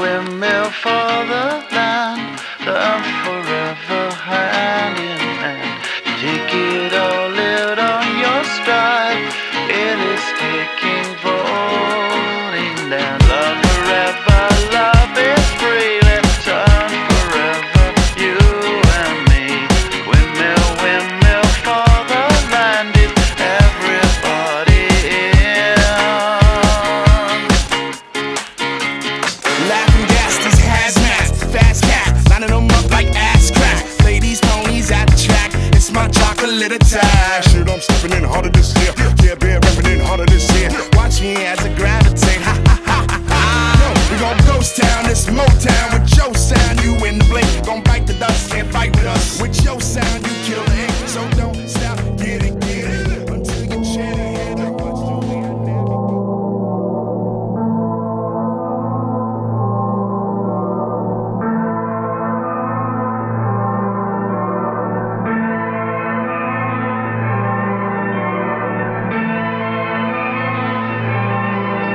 Windmill for the land that I'm forever hanging, and take it all out on your stride. It is taking falling down. Love forever, love is free. Let's turn forever, you and me. Windmill, windmill for the land. Is everybody in? Attack. Shit, I'm stepping in harder this year. Yeah, been repping in harder this year. Watch me as I gravitate. Ha ha ha ha ha. We gon' ghost town, this Motown with your sound. You in the blink, gon' bite the dust, can't fight with us. With your sound, you kill the ink, so don't stop. Get it until you chin ahead. I watch you